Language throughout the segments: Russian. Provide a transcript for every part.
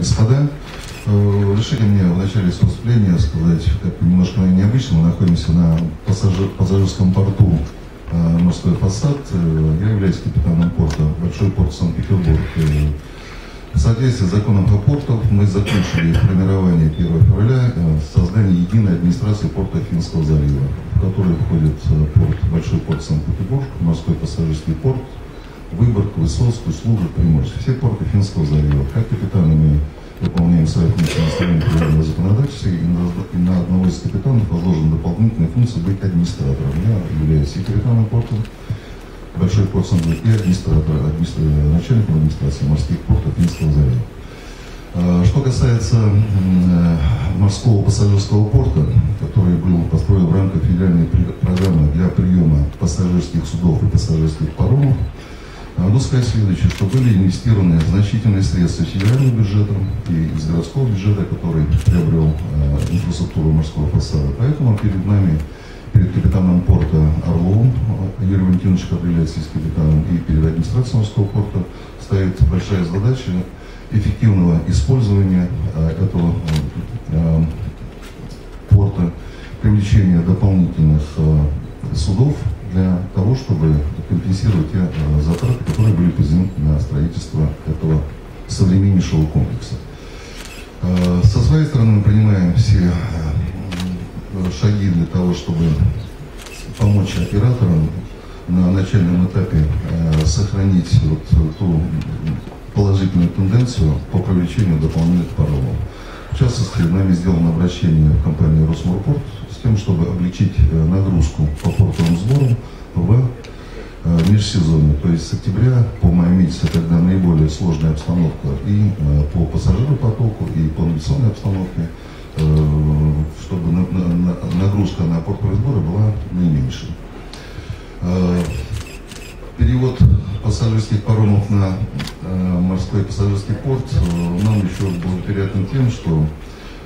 господа. Решили мне в начале своего выступления сказать, как немножко необычно, мы находимся на пассажирском порту Морской фасад. Я являюсь капитаном порта, Большой порт Санкт-Петербург. В соответствии с законом о портах мы закончили формирование 1 февраля создание единой администрации порта Финского залива, в который входит порт, Большой порт Санкт-Петербург, морской пассажирский порт, Выборка, Высоцкую, Служа, Приморск. Все порты Финского залива. Как капитаны мы выполняем свои функции на стороне природного законодательства, и на одного из капитанов возложена дополнительная функция быть администратором. Я являюсь и капитаном порта Большой порт Санкт-Петербург и начальником администрации морских портов Финского залива. Что касается морского пассажирского порта, который был построен в рамках федеральной программы для приема пассажирских судов и пассажирских паромов, надо сказать следующее, что были инвестированы значительные средства федеральным бюджетом и из городского бюджета, который приобрел инфраструктуру морского фасада. Поэтому перед нами, перед капитаном порта Орловым, Юрий Валентинович определяется с капитаном, и перед администрацией морского порта стоит большая задача эффективного использования этого порта, привлечения дополнительных судов, для того, чтобы компенсировать те затраты, которые были произведены на строительство этого современнейшего комплекса. Со своей стороны мы принимаем все шаги для того, чтобы помочь операторам на начальном этапе сохранить вот ту положительную тенденцию по привлечению дополнительных паромов. В частности, нами сделано обращение в компанию «Росморпорт» с тем, чтобы облегчить нагрузку по портовым сборам в межсезонье, то есть с октября по май месяц, когда наиболее сложная обстановка и по пассажиропотоку, и по навигационной обстановке, чтобы нагрузка на портовые сборы была наименьшей. Перевод пассажирских паромов на морской пассажирский порт нам еще был приятен тем, что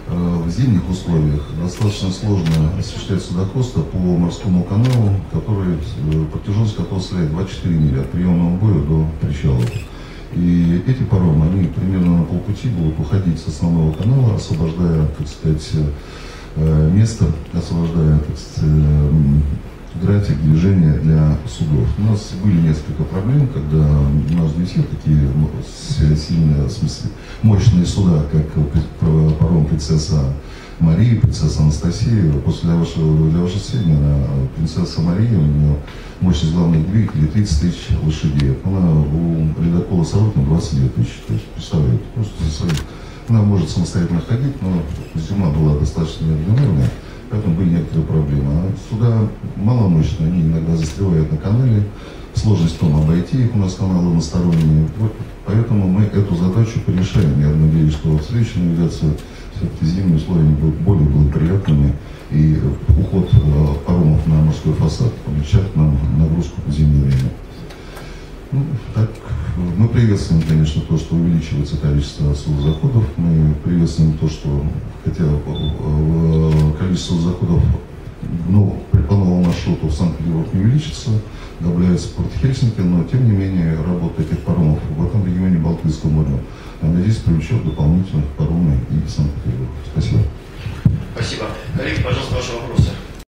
в зимних условиях достаточно сложно осуществлять судоходство по морскому каналу, который, протяженность которого составляет 24 мили от приемного боя до причала. И эти паромы, они примерно на полпути будут уходить с основного канала, освобождая, так сказать, место, освобождая, так сказать, график движения для судов. У нас были несколько проблем, когда у нас не все такие сильные, в смысле, мощные суда, как паром принцесса Мария, принцесса Анастасия. После для вашего семья, принцесса Мария, у нее мощность главных двигателей 30 тысяч лошадей. Она у ледокола «Сорок» на 22 тысячи. То есть, представляете, просто она может самостоятельно ходить, но зима была достаточно неодномерная. Поэтому были некоторые проблемы. А суда маломощные, они иногда застревают на канале. Сложность в том обойти их, у нас каналы односторонние. Поэтому мы эту задачу порешаем. Я надеюсь, что в следующей навигации все-таки зимние условия будут более благоприятными. И уход паромов на морской фасад облегчает нам нагрузку в зимнее время. Ну, так, мы приветствуем, конечно, то, что увеличивается количество судозаходов. Мы приветствуем то, что, хотя количество судозаходов по новому маршруту в Санкт-Петербург не увеличится, добавляется порт Хельсинки, но, тем не менее, работа этих паромов в этом регионе Балтийского моря, надеюсь, привлечет дополнительных паромов и Санкт-Петербург. Спасибо. Спасибо. Коллеги, пожалуйста, ваши вопросы.